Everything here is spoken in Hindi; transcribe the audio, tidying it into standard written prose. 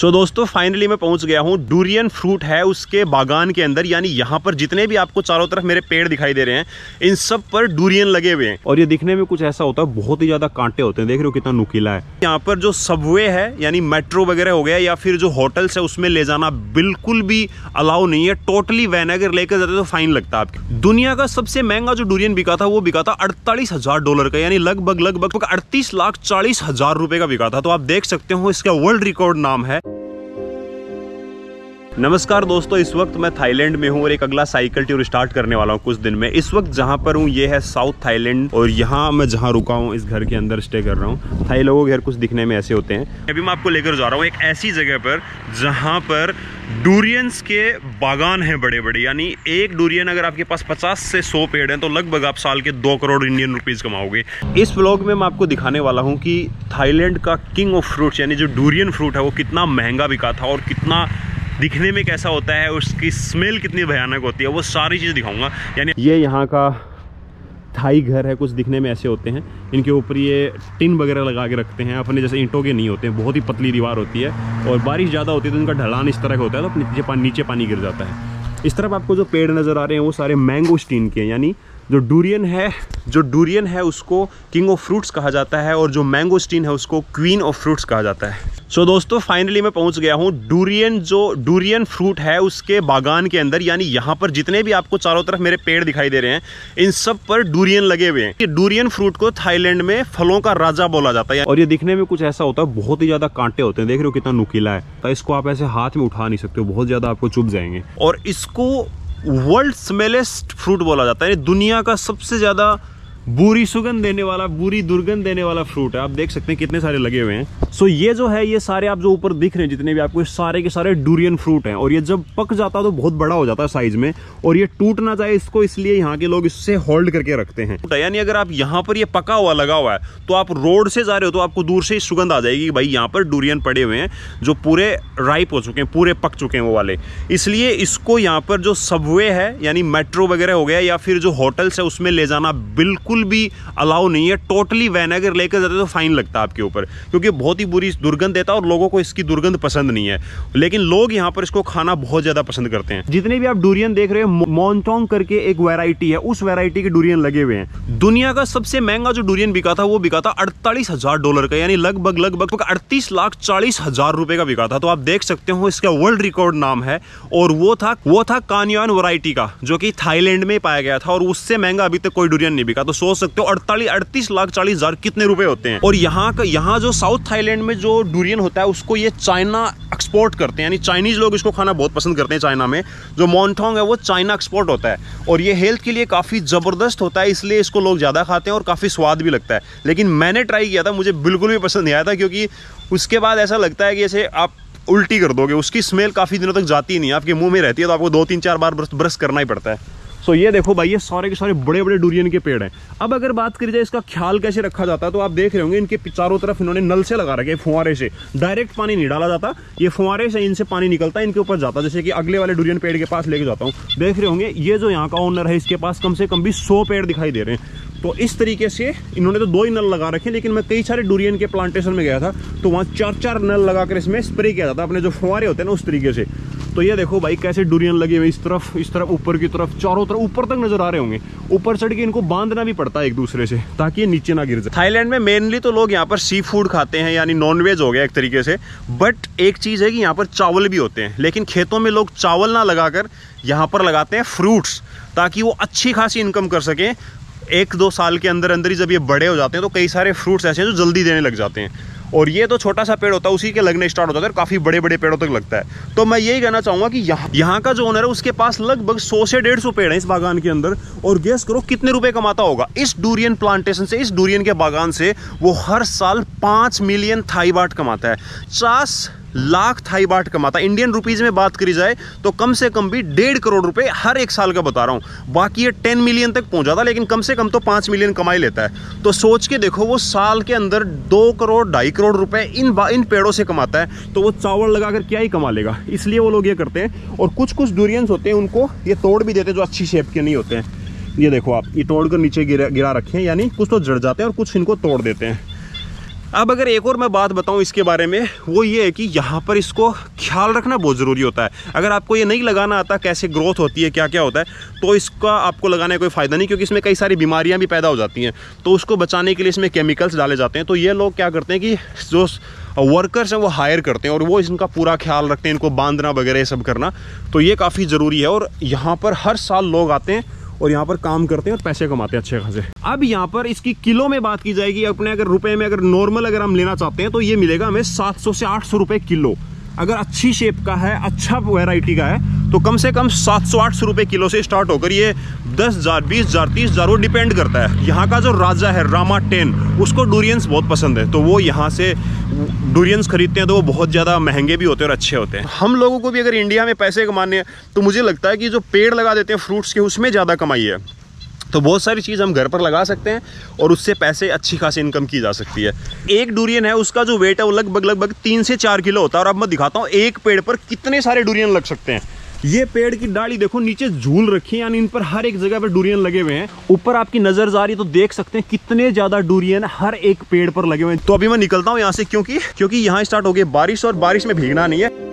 सो दोस्तों फाइनली मैं पहुंच गया हूं डुरियन फ्रूट है उसके बागान के अंदर, यानी यहाँ पर जितने भी आपको चारों तरफ मेरे पेड़ दिखाई दे रहे हैं इन सब पर डुरियन लगे हुए हैं। और ये दिखने में कुछ ऐसा होता है, बहुत ही ज़्यादा कांटे होते हैं, देख रहे हो कितना नुकीला है। यहाँ पर जो सबवे है यानी मेट्रो वगैरह हो गया या फिर जो होटल्स है उसमें ले जाना बिल्कुल भी अलाउ नहीं है, टोटली वैन अगर लेकर जाते तो फाइन लगता है आपको। दुनिया का सबसे महंगा जो डुरियन बिका था वो बिका था $48,000 का, यानी लगभग 38,40,000 रुपए का बिका था। तो आप देख सकते हो इसका वर्ल्ड रिकॉर्ड नाम है। नमस्कार दोस्तों, इस वक्त मैं थाईलैंड में हूँ और एक अगला साइकिल टूर स्टार्ट करने वाला हूँ कुछ दिन में। इस वक्त जहाँ पर हूँ ये है साउथ थाईलैंड और यहाँ मैं जहाँ रुका हूँ इस घर के अंदर स्टे कर रहा हूँ। थाई लोगों के घर कुछ दिखने में ऐसे होते हैं। अभी मैं आपको लेकर जा रहा हूँ एक ऐसी जगह पर जहाँ पर डुरियंस के बागान हैं बड़े बड़े, यानी एक डुरियन अगर आपके पास 50 से 100 पेड़ हैं तो लगभग आप साल के 2 करोड़ इंडियन रुपीज़ कमाओगे। इस व्लॉग में मैं आपको दिखाने वाला हूँ कि थाईलैंड का किंग ऑफ फ्रूट्स यानी जो डुरियन फ्रूट है वो कितना महंगा बिका था और कितना दिखने में कैसा होता है, उसकी स्मेल कितनी भयानक होती है, वो सारी चीज़ दिखाऊंगा। यानी ये यहाँ का थाई घर है, कुछ दिखने में ऐसे होते हैं। इनके ऊपर ये टिन वगैरह लगा के रखते हैं, अपने जैसे ईंटों के नहीं होते हैं, बहुत ही पतली दीवार होती है और बारिश ज़्यादा होती है तो इनका ढलान इस तरह का होता है तो नीचे पानी गिर जाता है। इस तरफ आपको जो पेड़ नज़र आ रहे हैं वो सारे मैंगोस्टीन के, यानी जो डुरियन है उसको किंग ऑफ फ्रूट्स कहा जाता है और जो मैंगोस्टीन है उसको क्वीन ऑफ फ्रूट्स कहा जाता है। सो दोस्तों फाइनली मैं पहुंच गया हूं जो डुरियन फ्रूट है उसके बागान के अंदर, यानी यहाँ पर जितने भी आपको चारों तरफ मेरे पेड़ दिखाई दे रहे हैं इन सब पर डुरियन लगे हुए हैं। ये डुरियन फ्रूट को थाईलैंड में फलों का राजा बोला जाता है और ये दिखने में कुछ ऐसा होता है, बहुत ही ज़्यादा कांटे होते हैं, देख रहे हो कितना नुकीला है। तो इसको आप ऐसे हाथ में उठा नहीं सकते, बहुत ज़्यादा आपको चुभ जाएंगे। और इसको वर्ल्ड स्मेलेस्ट फ्रूट बोला जाता है, दुनिया का सबसे ज़्यादा बुरी दुर्गंध देने वाला फ्रूट है। आप देख सकते हैं कितने सारे लगे हुए हैं। सो ये जो है ये सारे आप जो ऊपर दिख रहे हैं जितने भी आपको, सारे के सारे डुरियन फ्रूट हैं और ये जब पक जाता है तो बहुत बड़ा हो जाता है साइज में और ये टूट ना जाए इसको इसलिए यहाँ के लोग इससे होल्ड करके रखते हैं। यानी अगर आप यहाँ पर ये पका हुआ लगा हुआ है तो आप रोड से जा रहे हो तो आपको दूर से ही सुगंध आ जाएगी कि भाई यहाँ पर डुरियन पड़े हुए हैं जो पूरे राइप हो चुके हैं, पूरे पक चुके हैं वो वाले। इसलिए इसको यहाँ पर जो सबवे है यानी मेट्रो वगैरह हो गया या फिर जो होटल्स है उसमें ले जाना बिल्कुल भी अलाउ नहीं है, टोटली वैन अगर लेकर जाते तो फाइन लगता है आपके ऊपर, क्योंकि बहुत ही बुरी दुर्गंध देता है और लोगों को इसकी दुर्गंध पसंद नहीं है। लेकिन लोग यहाँ पर इसको खाना बहुत ज्यादा पसंद करते हैं। जितने भी आप डुरियन देख रहे हैं, मोंटोंग करके एक वैरायटी है, उस वैरायटी के डुरियन लगे हुए हैं। दुनिया का सबसे महंगा जो डुरियन बिका था वो बिका था $48,000 का, यानी लगभग 38,40,000 रुपए का बिका था। तो आप देख सकते हो इसका वर्ल्ड रिकॉर्ड नाम है और वो था कान्यान वैरायटी का जो कि थाईलैंड में पाया गया था और उससे महंगा अभी तक कोई डुरियन नहीं बिका। तो सोच सकते हो 38,40,000 कितने रुपए होते हैं। और यहाँ जो साउथ थाईलैंड में जो डुरियन होता है उसको ये चाइना एक्सपोर्ट करते हैं, यानी चाइनीज लोग इसको खाना बहुत पसंद करते हैं। चाइना में जो मोंटोंग है वो चाइना एक्सपोर्ट होता है और ये हेल्थ के लिए काफ़ी ज़बरदस्त होता है, इसलिए इसको लोग ज़्यादा खाते हैं और काफ़ी स्वाद भी लगता है। लेकिन मैंने ट्राई किया था, मुझे बिल्कुल भी पसंद नहीं आया था, क्योंकि उसके बाद ऐसा लगता है कि जैसे आप उल्टी कर दोगे, उसकी स्मेल काफ़ी दिनों तक जाती नहीं है, आपके मुँह में रहती है तो आपको 2-3-4 बार ब्रश करना ही पड़ता है। तो ये देखो भाई, ये सारे के सारे बड़े बड़े डुरियन के पेड़ हैं। अब अगर बात करी जाए इसका ख्याल कैसे रखा जाता है तो आप देख रहे होंगे इनके चारों तरफ इन्होंने नल से लगा रखे, फुहारे से, डायरेक्ट पानी नहीं डाला जाता, ये फुहारे से इनसे पानी निकलता है इनके ऊपर जाता है। जैसे कि अगले वाले डुरियन पेड़ के पास लेके जाता हूँ, देख रहे होंगे ये जो यहाँ का ओनर है इसके पास कम से कम भी 100 पेड़ दिखाई दे रहे हैं। तो इस तरीके से इन्होंने तो 2 ही नल लगा रखे, लेकिन मैं कई सारे डुरियन के प्लांटेशन में गया था तो वहाँ 4-4 नल लगाकर इसमें स्प्रे किया जाता है, अपने जो फुहारे होते हैं ना उस तरीके से। तो ये देखो भाई कैसे डुरियन लगे हुए, इस तरफ ऊपर की तरफ, चारों तरफ ऊपर तक नजर आ रहे होंगे। ऊपर चढ़ के इनको बांधना भी पड़ता है एक दूसरे से ताकि ये नीचे ना गिर जाए। थाईलैंड में मेनली तो लोग यहाँ पर सी फूड खाते हैं, यानी नॉनवेज हो गया एक तरीके से। बट एक चीज़ है कि यहाँ पर चावल भी होते हैं, लेकिन खेतों में लोग चावल ना लगाकर यहाँ पर लगाते हैं फ्रूट्स, ताकि वो अच्छी खासी इनकम कर सकें। 1-2 साल के अंदर ही जब ये बड़े हो जाते हैं तो कई सारे फ्रूट्स ऐसे हैं जो जल्दी देने लग जाते हैं। और ये तो छोटा सा पेड़ होता है, उसी के लगने स्टार्ट होता है और काफ़ी बड़े बड़े पेड़ों तक लगता है। तो मैं यही कहना चाहूँगा कि यहाँ का जो ओनर है उसके पास लगभग 100 से 150 पेड़ हैं इस बागान के अंदर और गेस करो कितने रुपए कमाता होगा इस डुरियन प्लांटेशन से, इस डुरियन के बागान से। वो हर साल 5 मिलियन थाई बाट कमाता है, 50 लाख थाई बाट कमाता है। इंडियन रुपीज़ में बात करी जाए तो कम से कम भी 1.5 करोड़ रुपए हर एक साल का बता रहा हूँ। बाकी ये 10 मिलियन तक पहुँचा था, लेकिन कम से कम तो 5 मिलियन कमाई लेता है। तो सोच के देखो वो साल के अंदर 2-2.5 करोड़ रुपए इन पेड़ों से कमाता है, तो वो चावल लगाकर क्या ही कमा लेगा। इसलिए वो लोग ये करते हैं। और कुछ डुरियंस होते हैं उनको ये तोड़ भी देते हैं जो अच्छी शेप के नहीं होते हैं। ये देखो आप, ये तोड़ कर नीचे गिरा रखे हैं, यानी कुछ तो जड़ जाते हैं और कुछ इनको तोड़ देते हैं। अब अगर एक और मैं बात बताऊं इसके बारे में, वो ये है कि यहाँ पर इसको ख्याल रखना बहुत ज़रूरी होता है। अगर आपको ये नहीं लगाना आता कैसे ग्रोथ होती है, क्या क्या होता है, तो इसका आपको लगाने का कोई फ़ायदा नहीं, क्योंकि इसमें कई सारी बीमारियाँ भी पैदा हो जाती हैं। तो उसको बचाने के लिए इसमें केमिकल्स डाले जाते हैं। तो ये लोग क्या करते हैं कि जो वर्कर्स हैं वो हायर करते हैं और वो इनका पूरा ख्याल रखते हैं, इनको बांधना वगैरह ये सब करना। तो ये काफ़ी ज़रूरी है और यहाँ पर हर साल लोग आते हैं और यहाँ पर काम करते हैं और पैसे कमाते हैं अच्छे खासे। अब यहाँ पर इसकी किलो में बात की जाएगी, अपने अगर रुपए में अगर नॉर्मल अगर हम लेना चाहते हैं तो ये मिलेगा हमें 700 से 800 रुपए किलो। अगर अच्छी शेप का है, अच्छा वैरायटी का है, तो कम से कम 700-800 रुपए किलो से स्टार्ट होकर ये 10,000, 20,000, 30,000 वो डिपेंड करता है। यहाँ का जो राजा है रामा 10, उसको डुरियंस बहुत पसंद है, तो वो यहाँ से डुरियंस खरीदते हैं। तो वो बहुत ज़्यादा महंगे भी होते हैं और अच्छे होते हैं। हम लोगों को भी अगर इंडिया में पैसे कमाने हैं तो मुझे लगता है कि जो पेड़ लगा देते हैं फ्रूट्स के, उसमें ज़्यादा कमाई है। तो बहुत सारी चीज़ हम घर पर लगा सकते हैं और उससे पैसे अच्छी खासी इनकम की जा सकती है। एक डुरियन है, उसका जो वेट है वो लगभग 3 से 4 किलो होता है। और अब मैं दिखाता हूँ एक पेड़ पर कितने सारे डुरियन लग सकते हैं। ये पेड़ की डाली देखो नीचे झूल रखी है, यानी इन पर हर एक जगह पर डुरियन लगे हुए हैं। ऊपर आपकी नजर जा रही है तो देख सकते हैं कितने ज्यादा डुरियन हर एक पेड़ पर लगे हुए हैं। तो अभी मैं निकलता हूँ यहाँ से, क्योंकि यहाँ स्टार्ट हो गई बारिश और बारिश में भीगना नहीं है।